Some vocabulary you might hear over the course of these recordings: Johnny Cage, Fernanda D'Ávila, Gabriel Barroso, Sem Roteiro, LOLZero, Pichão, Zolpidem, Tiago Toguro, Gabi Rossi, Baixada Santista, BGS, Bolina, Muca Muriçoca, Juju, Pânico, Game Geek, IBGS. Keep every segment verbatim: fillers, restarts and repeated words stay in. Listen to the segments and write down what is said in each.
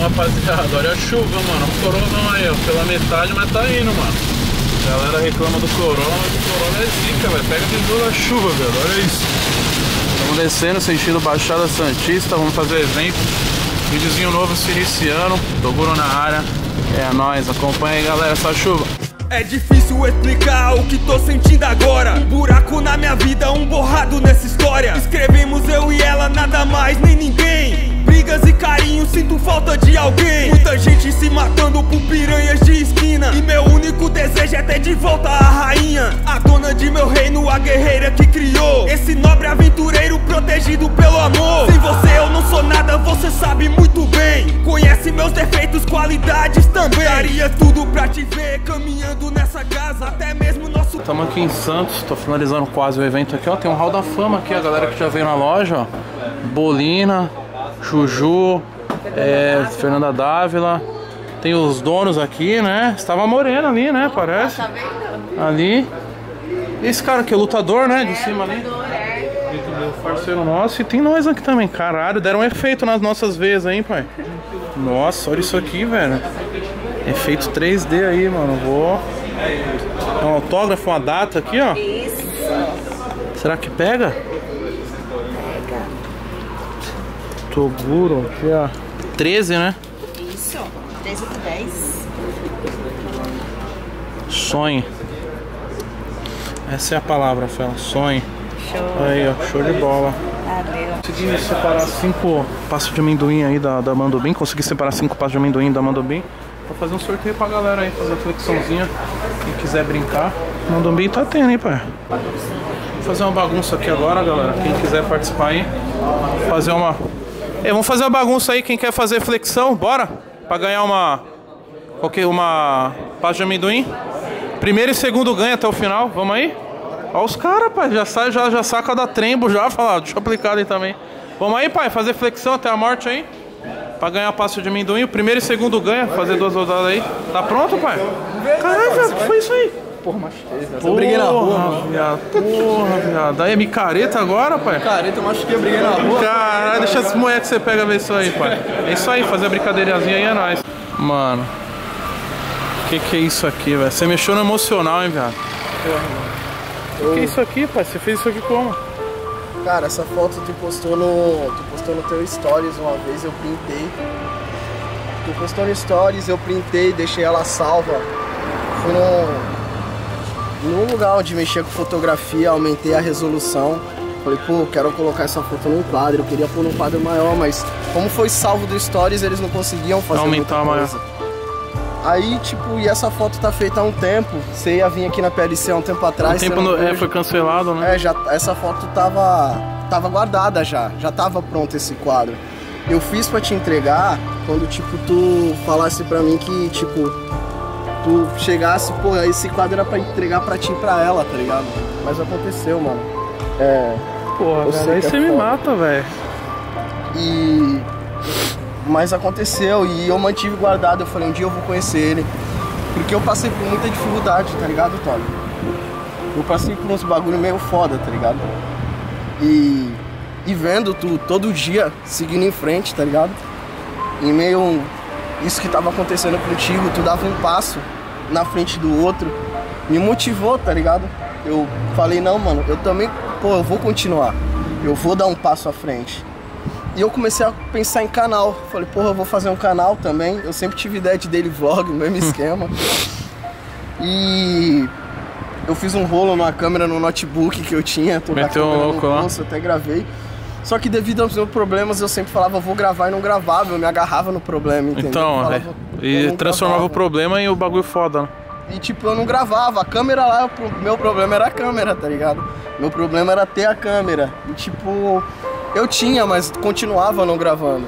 Rapaziada, olha a chuva, mano. O corona aí, ó, pela metade, mas tá indo, mano. A galera reclama do corona, mas o corona é zica, velho. Pega de novo a chuva, velho. Olha isso. Estamos descendo, sentido Baixada Santista. Vamos fazer evento. Videozinho novo se iniciando. Toguro na área. É nóis, acompanha aí, galera, essa chuva. É difícil explicar o que tô sentindo agora. Um buraco na minha vida, um borrado nessa história. Escrevemos eu e ela, nada mais nem ninguém. Brigas e carinho, sinto falta de alguém. Muita gente se matando por piranhas de esquina. E meu único desejo é ter de volta a rainha, a dona de meu reino, a guerreira que criou esse nobre aventureiro protegido pelo amor. Sem você eu não sou nada, você sabe muito bem. Conhece meus defeitos, qualidades também. Daria tudo pra te ver caminhando nessa casa, até mesmo nosso... Estamos aqui em Santos, tô finalizando quase o evento aqui, ó. Tem um hall da fama aqui, a galera que já veio na loja, ó. Bolina, Juju, é, Fernanda D'Ávila. Tem os donos aqui, né? Estava morena ali, né? Parece. Ali. Esse cara aqui é lutador, né? De cima ali. Parceiro nosso. E tem nós aqui também. Caralho, deram um efeito nas nossas veias aí, pai. Nossa, olha isso aqui, velho. Efeito três D aí, mano. Vou. É um autógrafo, uma data aqui, ó. Será que pega? Toguro, aqui ó, treze, né? Isso, treze por dez. Sonho. Essa é a palavra, Fela, sonho. Show. Aí, ó, show de bola. Valeu. Consegui separar cinco passos de amendoim aí da, da Mandubim. Consegui separar cinco passos de amendoim da Mandubim. Vou fazer um sorteio pra galera aí, fazer a flexãozinha. Quem quiser brincar, Mandubim tá tendo, hein, pai? Vou fazer uma bagunça aqui agora, galera. Quem quiser participar aí, fazer uma... Ei, vamos fazer uma bagunça aí, quem quer fazer flexão, bora? Pra ganhar uma... Okay, uma pasta de amendoim. Primeiro e segundo ganha até o final, vamos aí? Olha os caras, pai, já, sai, já, já saca da trembo já, fala, deixa eu aplicar ali também. Vamos aí, pai, fazer flexão até a morte aí. Pra ganhar a pasta de amendoim, primeiro e segundo ganha, fazer duas rodadas aí. Tá pronto, pai? Caralho, foi isso aí. Porra, machuquei, velho. Eu briguei na rua, mano. Viado. Porra, viado. Daí é micareta agora, pai? Micareta, eu machuquei, eu briguei na rua. Caralho, deixa as moedas que você pega ver isso aí, pai. É isso aí, fazer a brincadeirazinha aí é nóis. Mano, que que é isso aqui, velho? Você mexeu no emocional, hein, viado? Porra, mano. Que que é isso aqui, pai? Você fez isso aqui como? Cara, essa foto tu postou no... Tu postou no teu stories uma vez, eu printei. Tu postou no stories, eu printei, deixei ela salva. Fui no... No lugar onde mexia com fotografia, aumentei a resolução. Falei, pô, quero colocar essa foto num quadro. Eu queria pôr num quadro maior, mas como foi salvo do Stories, eles não conseguiam fazer aumentar muita coisa. Maior. Aí, tipo, e essa foto tá feita há um tempo. Você ia vir aqui na P L C há um tempo atrás. Um tempo não... É, foi cancelado, né? É, já, essa foto tava, tava guardada já. Já tava pronto esse quadro. Eu fiz pra te entregar quando, tipo, tu falasse pra mim que, tipo... Tu chegasse, pô, esse quadro era pra entregar pra ti e pra ela, tá ligado? Mas aconteceu, mano. É. Porra, você aí você é me mata, velho. E. Mas aconteceu e eu mantive guardado. Eu falei, um dia eu vou conhecer ele. Porque eu passei por muita dificuldade, tá ligado, Tony? Eu passei por uns bagulho meio foda, tá ligado? E. E vendo tu todo dia, seguindo em frente, tá ligado? E meio. Isso que tava acontecendo contigo, tu dava um passo na frente do outro, me motivou, tá ligado? Eu falei, não, mano, eu também, pô, eu vou continuar, eu vou dar um passo à frente. E eu comecei a pensar em canal, falei, porra, eu vou fazer um canal também, eu sempre tive ideia de daily vlog, mesmo esquema. E eu fiz um rolo numa câmera no notebook que eu tinha, tô com a câmera no bolso, até gravei. Só que devido aos meus problemas, eu sempre falava, vou gravar e não gravava, eu me agarrava no problema, entendeu? Então, falava, é. E transformava gravava. O problema em o bagulho foda, né? E tipo, eu não gravava, a câmera lá, meu problema era a câmera, tá ligado? Meu problema era ter a câmera. E tipo, eu tinha, mas continuava não gravando.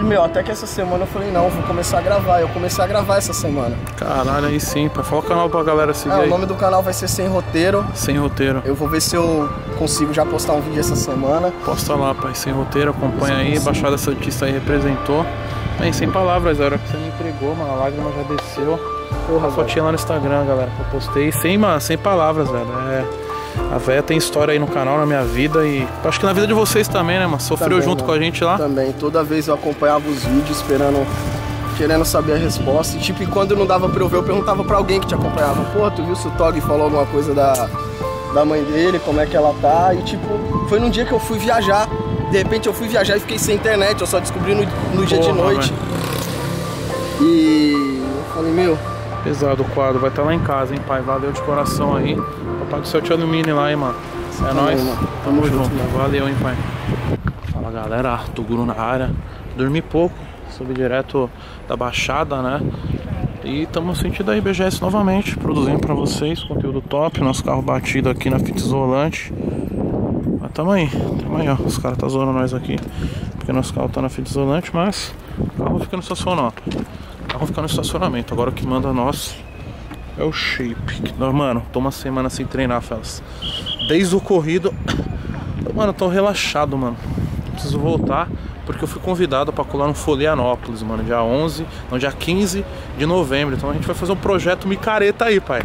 E meu, até que essa semana eu falei, não, vou começar a gravar. Eu comecei a gravar essa semana. Caralho, aí sim, pra falar o canal pra galera seguir. É, aí. O nome do canal vai ser Sem Roteiro. Sem Roteiro. Eu vou ver se eu consigo já postar um vídeo essa semana. Posta lá, pai, Sem Roteiro, acompanha aí. Baixada Santista aí representou. Bem, sem palavras, a hora que você me entregou, mano, a lágrima já desceu. Porra, só tinha lá no Instagram, galera, que eu postei. Sem, mano, sem palavras, velho. É... A véia tem história aí no canal, na minha vida e acho que na vida de vocês também, né, mano? Sofreu também, junto mano. com a gente lá? Também, toda vez eu acompanhava os vídeos esperando, querendo saber a resposta. E tipo, e quando não dava pra eu ver, eu perguntava pra alguém que te acompanhava. Pô, tu viu se o Tog falou alguma coisa da, da mãe dele, como é que ela tá? E tipo, foi num dia que eu fui viajar. De repente eu fui viajar e fiquei sem internet, eu só descobri no, no dia Porra, de noite. Véio. E eu falei, meu... Pesado o quadro, vai estar lá em casa, hein, pai? Valeu de coração aí. Papai do céu te alumine lá, hein, mano? Sim, é nóis. Mano. Tamo, Tamo junto. junto. Valeu, hein, pai? Fala, galera. Toguro na área. Dormi pouco. Subi direto da Baixada, né? E estamos no sentido da I B G S novamente. Produzindo pra vocês conteúdo top. Nosso carro batido aqui na fita isolante. Mas tamo aí. Tamo aí, ó. Os caras tá zoando nós aqui. Porque nosso carro tá na fita isolante, mas... O carro fica no estacionamento. O carro fica no estacionamento. Agora o que manda nós... É o shape. Mano, tô uma semana sem treinar, fellas. Desde o corrido... Mano, tô relaxado, mano. Preciso voltar, porque eu fui convidado pra colar no Florianópolis, mano. Dia onze... Não, dia quinze de novembro. Então a gente vai fazer um projeto micareta aí, pai.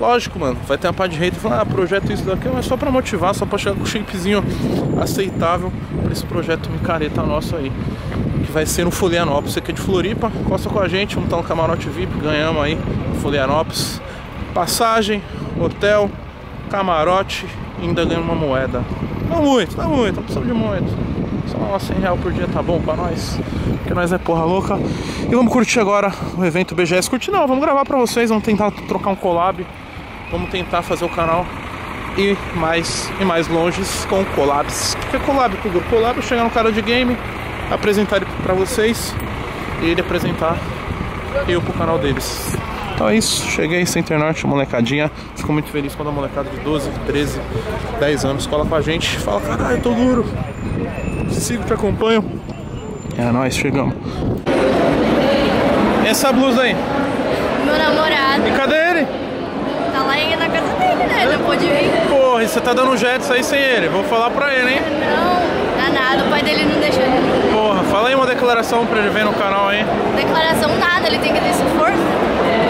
Lógico, mano. Vai ter uma parte de hater falando, ah, projeto isso daqui, mas só pra motivar, só pra chegar com um shapezinho aceitável pra esse projeto micareta nosso aí. Que vai ser no Florianópolis. Você que é de Floripa, costa com a gente. Vamos estar no camarote V I P, ganhamos aí. Florianópolis, passagem, hotel, camarote, ainda ganha uma moeda. Não muito, não muito, não precisa de muito. Só uns cem reais por dia tá bom pra nós, porque nós é porra louca. E vamos curtir agora o evento B G S. Curtir não, vamos gravar pra vocês, vamos tentar trocar um collab. Vamos tentar fazer o canal e mais, e mais longe com collabs. O que é collab, Toguro? Collab é chegar no cara de game, apresentar ele pra vocês e ele apresentar eu pro canal deles. Então é isso, cheguei sem internet, molecadinha. Fico muito feliz quando a molecada de doze, treze, dez anos cola com a gente. Fala, caralho, Toguro. Sigo, te acompanho. É nóis, chegamos. E essa blusa aí? Meu namorado. E cadê ele? Tá lá ainda na casa dele, né? Não pode vir. Porra, e você tá dando um jeito aí sem ele? Vou falar pra ele, hein? Não, dá nada, o pai dele não deixou ele. Porra, fala aí uma declaração pra ele ver no canal aí. Declaração nada, ele tem que ter esse esforço.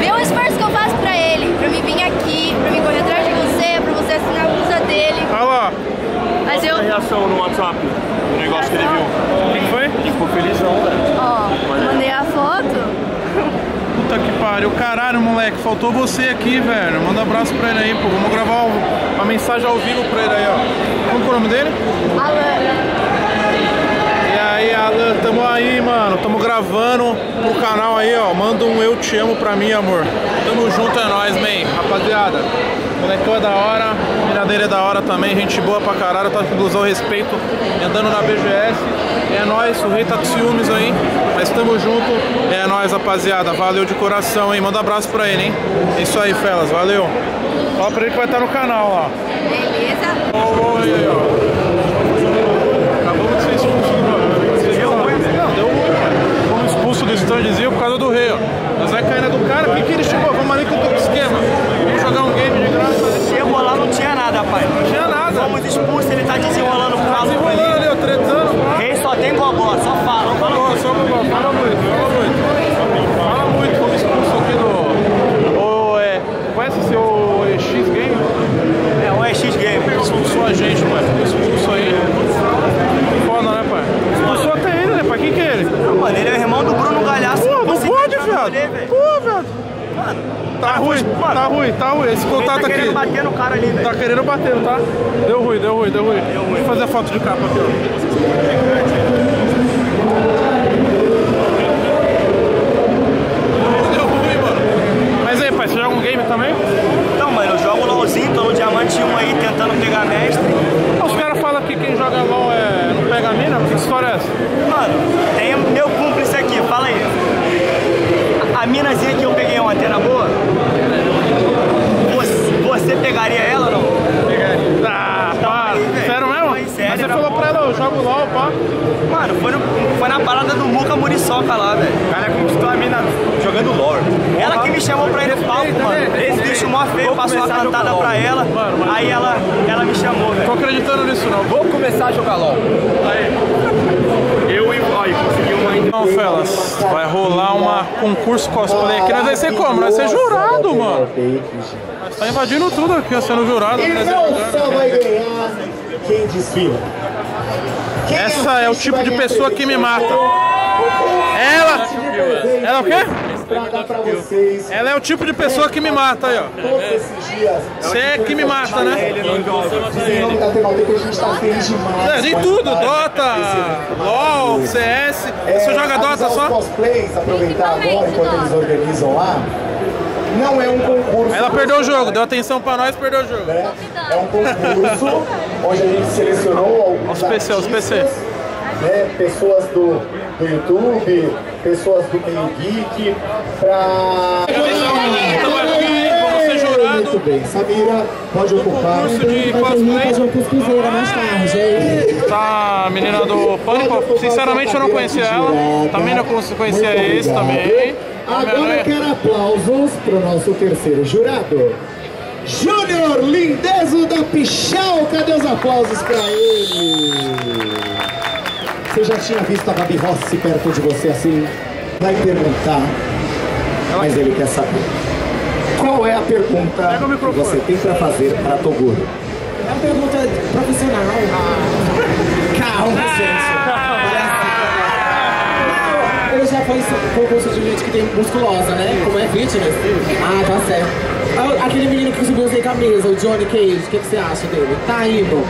Vê o esforço que eu faço pra ele, pra mim vir aqui, pra mim correr atrás de você, pra você assinar a blusa dele. Olha lá. Mas eu... a reação no WhatsApp, no negócio que ele viu. O que foi? Ele ficou felizão, velho. Ó, mandei a foto. Puta que pariu, caralho, moleque, faltou você aqui, velho. Manda um abraço pra ele aí, pô. Vamos gravar uma mensagem ao vivo pra ele aí, ó. Como é o nome dele? Alan. E aí, Alan, tamo aí, mano. Tamo gravando pro canal aí, ó. Manda um eu te amo pra mim, amor. Tamo junto, é nóis, man. Rapaziada, molecão é da hora, miradeira é da hora também. Gente boa pra caralho, tá com blusão respeito. Andando na B G S. É nóis, o rei tá com ciúmes aí. Mas tamo junto, é nóis, rapaziada. Valeu de coração, hein. Manda um abraço pra ele, hein. É isso aí, fellas, valeu. Fala pra ele que vai estar no canal, ó. Beleza. Ó, aí, ó. Acabamos de ser expulsos. Do standzinho por causa do rei, ó. Mas vai cair na do cara, porque que ele chegou? Vamos ali que eu tô com esquema. Vamos jogar um game de graça. Chegou lá, não tinha nada, pai. Não tinha nada. Fomos expulsos, ele tá desenrolando o caso. Desenrolando ali, ó, tretando. O rei só tem gogó, só fala. Fala muito, fala muito, fala muito. Fala muito, fomos expulsos aqui do... O, é... Conhece o seu E X Game? É, o E X Game. Expulsou a gente, mano. Expulsou aí. Foda, né, pai? Expulsou até ele, né, pai? Quem que é ele? Não, mano, ele é o irmão do Bruno Galhaço. Pô, não pode, viado. Pô, viado. Mano, tá ruim, mano. Tá ruim, tá ruim. Esse contato tá aqui. Tá querendo bater no cara ali, velho. Tá querendo bater, tá? Deu ruim, deu ruim, deu ruim. Deu ruim. Deixa eu fazer a foto de capa aqui, ó. Deu ruim, mano. Mas aí, pai, você joga um game também? Não, mano, eu jogo LOLzinho, tô no Diamante um aí, tentando pegar mestre. Os caras falam que quem joga LOL é... não pega a mina? Que história é essa? Mano, tem meu cúmplice aqui, fala aí. A, a minazinha que eu peguei ontem na boa, você, você pegaria ela ou não? Pegaria. Ah, então, pá, aí, véio, sério mesmo? Aí, sério, mas você falou boa. Pra ela, eu jogo LOL, pá. Mano, foi, no, foi na parada do Muca Muriçoca lá, velho. O cara conquistou a mina jogando LOL. Ela que me chamou pra ir no palco, mano. Esse bicho mó feio, passou uma cantada pra ela, mano, mano. Aí ela, ela me chamou, velho. Tô acreditando nisso não. Vou começar a jogar LOL. Aí. Eu e o consegui uma... Então, fellas, vai rolar um concurso cosplay aqui. Nós vai ser como? Nós vai ser jurado, mano. Nós Tá invadindo tudo aqui, sendo jurado. E não só vai ganhar quem desfila. Essa é o tipo de pessoa que me mata. Ela... Ela o quê? Ela é o tipo de pessoa que me mata aí, ó. Você é que me mata, né? É, nem tudo, Dota, LOL, C S. Você joga Dota só? Cosplays, aproveitar agora enquanto eles organizam lá. Não é um concurso. Ela perdeu o jogo, deu atenção pra nós, perdeu o jogo. Né? É um concurso onde a gente selecionou alguns artistas, né? Pessoas do, do YouTube, pessoas do Game Geek, pra... Muito bem, Samira pode ocupar. Concurso de cosplay mais tarde. Tá, a menina do Pânico, sinceramente eu não conhecia ela. Também não conhecia esse também. Agora eu quero aplausos para o nosso terceiro jurado, Júnior Lindezo da Pichão. Cadê os aplausos para ele? Você já tinha visto a Gabi Rossi perto de você assim? Vai perguntar, mas ele quer saber. Qual é a pergunta que você tem para fazer para Toguro? É uma pergunta profissional. Ah. Calma, ah. gente. Eu já fui concurso de gente que tem musculosa, né? Como é fitness. Ah, tá certo. Aquele menino que subiu sem camisa, o Johnny Cage, o que, que você acha dele? Tá indo?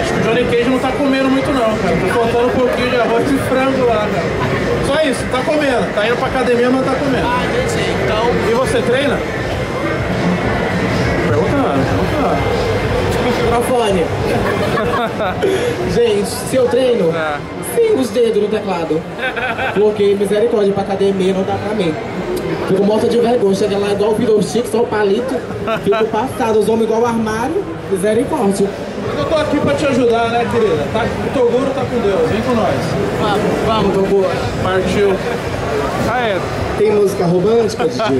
Acho que o Johnny Cage não tá comendo muito não, cara. Tô faltando um pouquinho de arroz e frango lá, cara. Só isso, tá comendo. Tá indo pra academia, mas tá comendo. Ah, entendi. Então... E você treina? Pergunta nada, pergunta nada. Microfone. Gente, se eu treino, ah. sem os dedos no teclado. Porque misericórdia, pra academia não dá pra mim. Fico morta de vergonha, chega lá igual o Fido Chico, só o palito. Fico passado, os homens igual o armário, misericórdia. Eu tô aqui pra te ajudar, né, querida? Tá, o Toguro tá com Deus, vem com nós. Vamos, vamos, Toguro. Partiu. Ah, é. Tem música romântica, D J?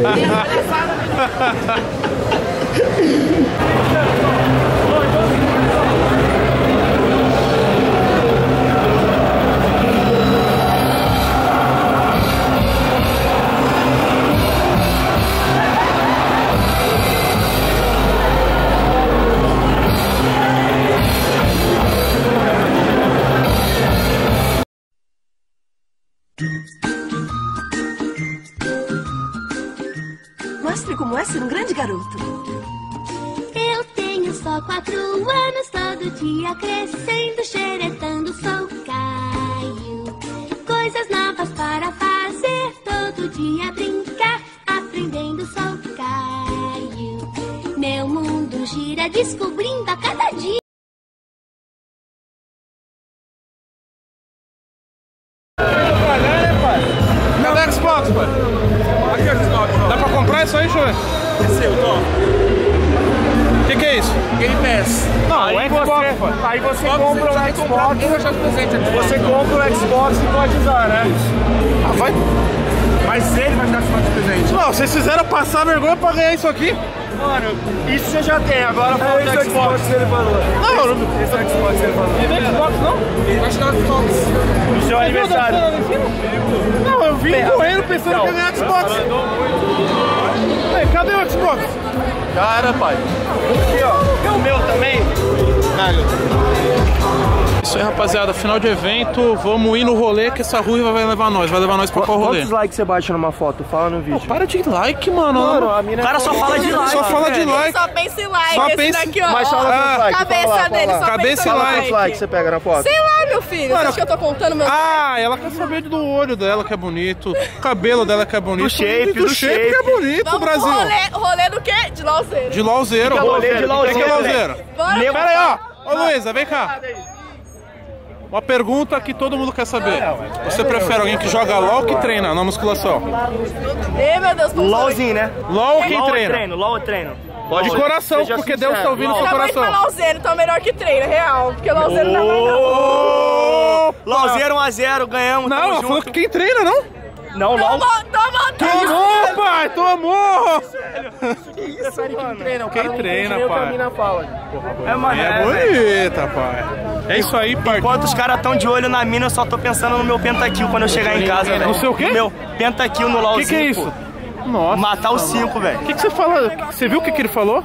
Mostre como é ser um grande garoto. Eu tenho só quatro anos, todo dia crescendo, xeretando, sou Caio. Coisas novas para fazer, todo dia brincar, aprendendo, sou Caio. Meu mundo gira, descobrindo a cada dia. Isso aí, João? É seu, Tom. O que, que é isso? Game Pass. Não, aí você, Xbox, aí você Xbox, compra o Xbox. Comprar, você compra o Xbox e pode usar, né? Isso. Ah, vai. Mas ele vai dar esse de presente. Não, vocês fizeram passar vergonha pra ganhar isso aqui? Mano, isso você já tem, agora foi é, o Xbox. Xbox ele falou. Não, eu não. Esse é o Xbox ele falou. Ele tem Xbox, não? Ele vai tirar o Xbox. O seu aniversário. Não, eu vim correndo pensando que ia ganhar Xbox. Ei, cadê o Xbox? Cara, pai. Aqui, ó. O meu também. Isso aí, rapaziada, final de evento, vamos ir no rolê que essa ruiva vai levar nós, vai levar nós pra qual rolê? Quantos likes você baixa numa foto? Fala no vídeo. Pô, para de like, mano. mano a mina o cara só fala de like. Só fala de like. Só pensa em like. Só pensa... Esse daqui, ó. Mas fala ah, like. Cabeça fala lá, dele, fala só cabeça pensa em like. Quantos likes você pega na foto? Sei lá, meu filho. Mano, você acha que eu tô contando meu... Ah, ela quer saber do olho dela que é bonito, o cabelo dela que é bonito. Do shape, do, do shape. shape que é bonito, vamos Brasil. Rolê, rolê do quê? De LOLZero. De LOLZero. Rolê de LOLZero. O que é LOLZero? Pera aí, ó. Ô Luísa, vem cá. Uma pergunta que todo mundo quer saber. Você prefere alguém que joga LOL ou que treina na musculação? Ei, meu Deus, LOLzinho, né? LOL ou quem LOL treina? treino, LOL treino. Pode de coração, porque Deus tá ouvindo seu coração. Eu LOLzeiro, então é melhor que treina, real. Porque o LOLzeiro tá mais... LOLzeiro um a zero, ganhamos. Não, ela falou que quem treina, não? Não, LOL. Tomou, pai, tomou! Que isso, mano? Treina, quem treina, treina pai? Mim fala. Porra, é, mano, é bonita, pai. É isso aí, parceiro. Enquanto os caras estão de olho na mina, eu só tô pensando no meu pentakill quando eu chegar em casa. No seu quê? Meu pentakill no LOLzinho. Que que é isso? Pô. Nossa, matar os cinco, velho. O que, que você fala? Você viu o que, que ele falou?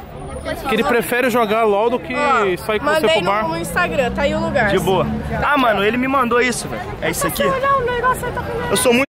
Que ele prefere jogar LOL do que ah, sair com você pro bar. Mandei no Instagram, tá aí o lugar. De boa. Ah, mano, ele me mandou isso, velho. É isso aqui? Eu sou muito...